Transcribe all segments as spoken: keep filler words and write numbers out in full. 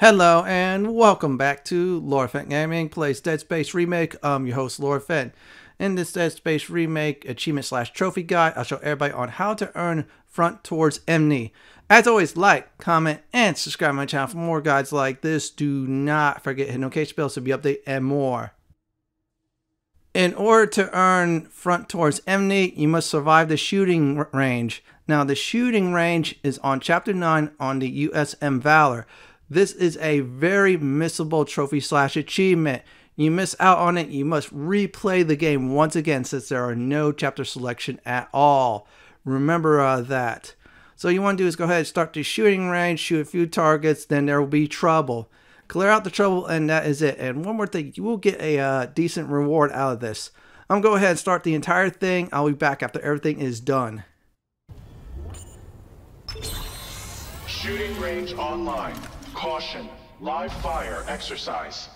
Hello and welcome back to Lord Fenton Gaming plays Dead Space Remake. I'm your host, Laura Fent. In this Dead Space Remake achievement slash trophy guide, I'll show everybody on how to earn Front Towards Enemy. As always, like, comment, and subscribe to my channel for more guides like this. Do not forget to hit the notification bell to be updated and more. In order to earn Front Towards Enemy, you must survive the shooting range. Now, the shooting range is on Chapter nine on the U S M Valor. This is a very missable trophy slash achievement. You miss out on it, you must replay the game once again since there are no chapter selection at all. Remember uh, that. So what you want to do is go ahead and start the shooting range, shoot a few targets, then there will be trouble. Clear out the trouble and that is it. And one more thing, you will get a uh, decent reward out of this. I'm going to go ahead and start the entire thing. I'll be back after everything is done. Shooting range online. Caution, live fire exercise.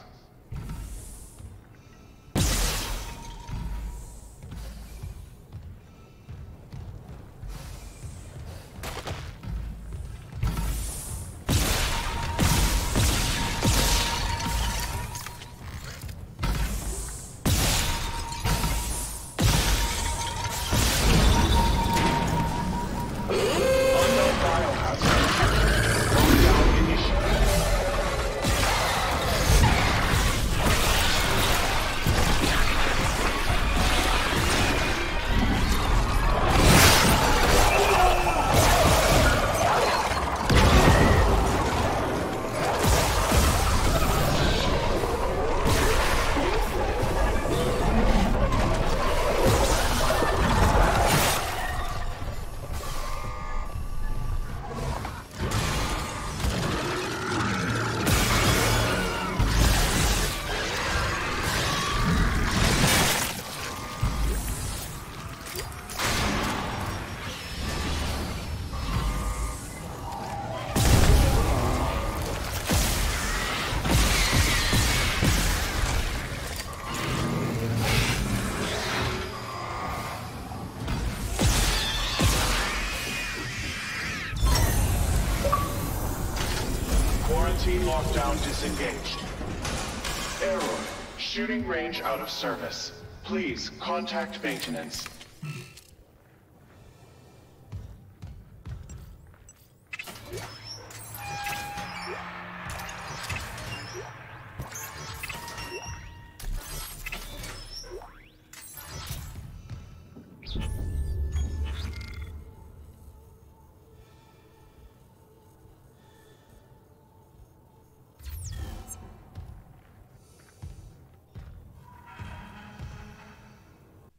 Lockdown disengaged. Error. Shooting range out of service. Please contact maintenance.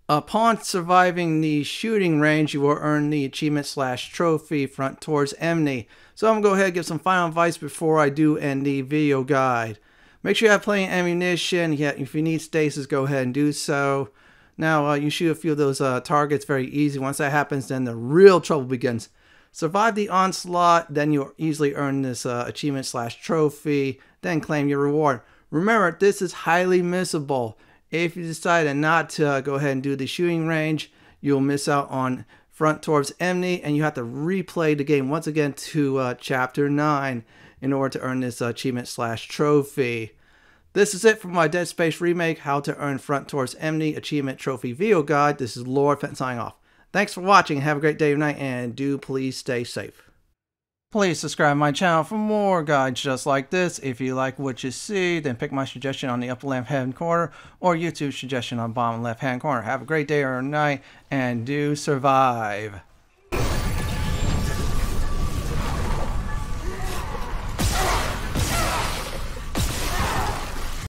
Upon surviving the shooting range, you will earn the achievement slash trophy Front Towards Enemy. So I'm going to go ahead and give some final advice before I do end the video guide. Make sure you have plenty of ammunition. Yeah, if you need stasis, go ahead and do so. Now, uh, you shoot a few of those uh, targets very easy. Once that happens, then the real trouble begins. Survive the onslaught, then you'll easily earn this uh, achievement slash trophy, then claim your reward. Remember, this is highly missable. If you decide not to uh, go ahead and do the shooting range, you'll miss out on Front Towards Enemy, and you have to replay the game once again to uh, Chapter nine in order to earn this uh, achievement slash trophy. This is it for my Dead Space Remake, How to Earn Front Towards Enemy Achievement Trophy Video Guide. This is Lord Fenton signing off. Thanks for watching, have a great day or night, and do please stay safe. Please subscribe to my channel for more guides just like this. If you like what you see, then pick my suggestion on the upper left hand corner or YouTube's suggestion on bottom left hand corner. Have a great day or night and do survive.